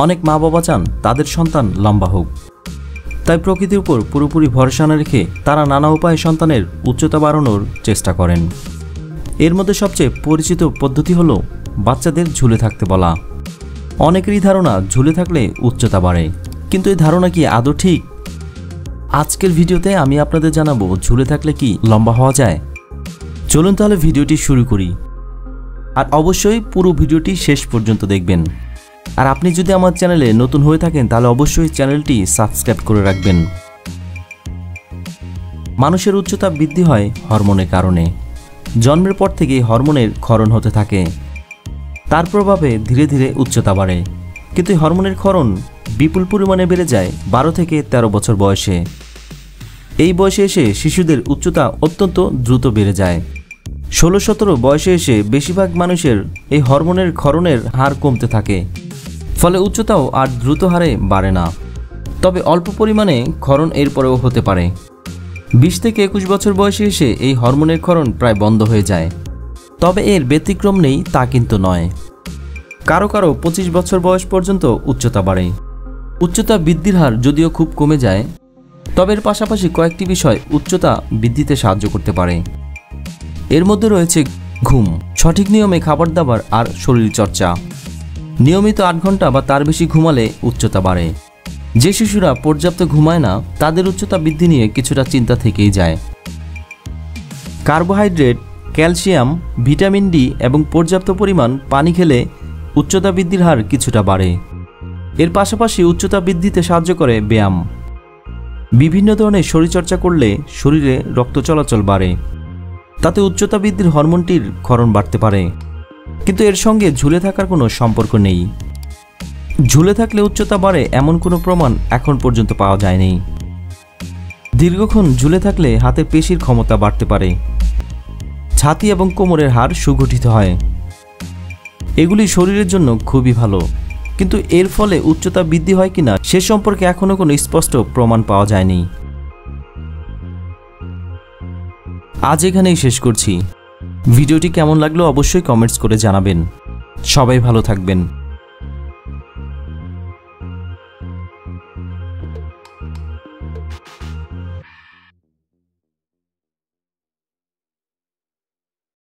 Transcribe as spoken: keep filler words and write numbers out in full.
अनेक मा बाबा चान तादेर सन्तान लम्बा होक, ताई प्रकृतिर उपर पुरोपुरी भरसा ना रेखे तारा नाना उपाये सन्तानेर उच्चता बाड़ानोर चेष्टा करेन। एर मध्य सबचेये परिचित पद्धति हलो बाच्चादेर झुले थाकते बला। अनेकेरई धारणा झुले थाकले उच्चता बाड़े, किन्तु एई धारणा कि आदौ ठीक? आजकेर भिडियोते आमि आपनादेर जानाबो झुले थाकले कि लम्बा हवा जाय। चलुन ताहले भिडियोटी शुरू करी और अवश्य पुरो भिडियोटी शेष पर्यन्त देखबेन। और आपनी जोदि आमार चैनेले नतून हये थाकेन ताहले अवश्य चैनलटी सबस्क्राइब करे राखबेन। मानुषेर उच्चता बृद्धि हय हरमोनेर कारणे। जन्मेर पर थेके हरमोनेर क्षरण होते थाके, तार प्रभावे धीरे धीरे उच्चता बाड़े। किन्तु हरमोनेर क्षरण विपुल परिमाणे बेड़े जाय बारो थेके तेरो बछर बयसे। एई बयसे एसे शिशुदेर उच्चता अत्यंत द्रुत बेड़े जाय। षोलो सतरो बयसे एसे बेशिरभाग मानुषेर एई हरमोनेर क्षरणेर हार कमते थाके, फले उच्चताओ आर द्रुत हारे बाड़े ना। तबे अल्प परिमाणे क्षरण एरपरेও होते पारे। बीस थेके एकुश बछर बयसे एसे एई हरमोनेर क्षरण प्राय बंद हये जाय। तबे एर व्यतिक्रम नेই ता किन्तु नय। कारो कारो पचिश बछर बयस पर्यन्त उच्चता बाड़े। उच्चता बृद्धिर हार यदिও खूब कमे जाय, तबे एर पाशापाशि कयेकटी विषय उच्चता बृद्धिते साहाय्य करते पारे। एर मध्य रयेछे घुम, सठिक नियमे खाबार दाबार और शरीर चर्चा। नियमित आठ घंटा बा तार बेशी घुमाले उच्चता बाड़े। जे शिशुरा पर्याप्त घुमाय ना तादेर उच्चता बृद्धि निये किछुटा चिंता थेकेई जाय। कार्बोहाइड्रेट, क्यालसियाम, भिटामिन डी एवं पर्याप्त परिमाण पानी खेले उच्चता बृद्धिर हार किछुटा बाड़े। एर पाशापाशि उच्चता बृद्धिते साहाय्य करे ब्यायाम। विभिन्न धरनेर शरीरचर्चा करले शरीरे रक्त चलाचल बाड़े, ताते उच्चता बृद्धिर हरमोनটির ক্ষরণ বাড়তে পারে। কিন্তু এর সঙ্গে ঝুলে থাকার কোনো সম্পর্ক নেই। ঝুলে থাকলে উচ্চতা বাড়ে এমন কোনো প্রমাণ এখন পর্যন্ত পাওয়া যায়নি। দীর্ঘক্ষণ ঝুলে থাকলে হাতের পেশির ক্ষমতা বাড়তে পারে। ছাতি এবং কোমরের হাড় সুগঠিত হয়। এগুলি শরীরের জন্য খুবই ভালো, কিন্তু এর ফলে উচ্চতা বৃদ্ধি হয় কিনা সে সম্পর্কে এখনো কোনো স্পষ্ট প্রমাণ পাওয়া যায়নি। आज एखानेই शेष করছি। ভিডিওটি কেমন লাগলো অবশ্যই কমেন্টস করে জানাবেন। সবাই ভালো থাকবেন।